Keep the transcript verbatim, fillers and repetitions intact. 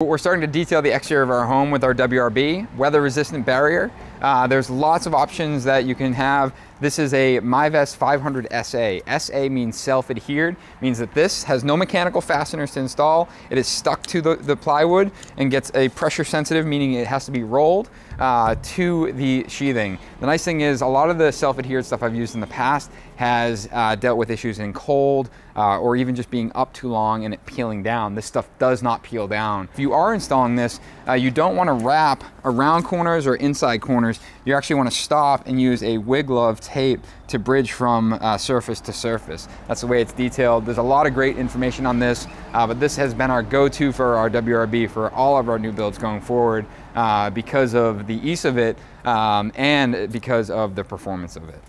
We're starting to detail the exterior of our home with our W R B, weather-resistant barrier. Uh, there's lots of options that you can have. This is a MyVest five hundred S A. S A means self-adhered, means that this has no mechanical fasteners to install. It is stuck to the, the plywood and gets a pressure sensitive, meaning it has to be rolled uh, to the sheathing. The nice thing is a lot of the self-adhered stuff I've used in the past has uh, dealt with issues in cold uh, or even just being up too long and it peeling down. This stuff does not peel down. If you are installing this, uh, you don't want to wrap around corners or inside corners. You actually want to stop and use a wig glove tape to bridge from uh, surface to surface. That's the way it's detailed. There's a lot of great information on this, uh, but this has been our go-to for our W R B for all of our new builds going forward uh, because of the ease of it um, and because of the performance of it.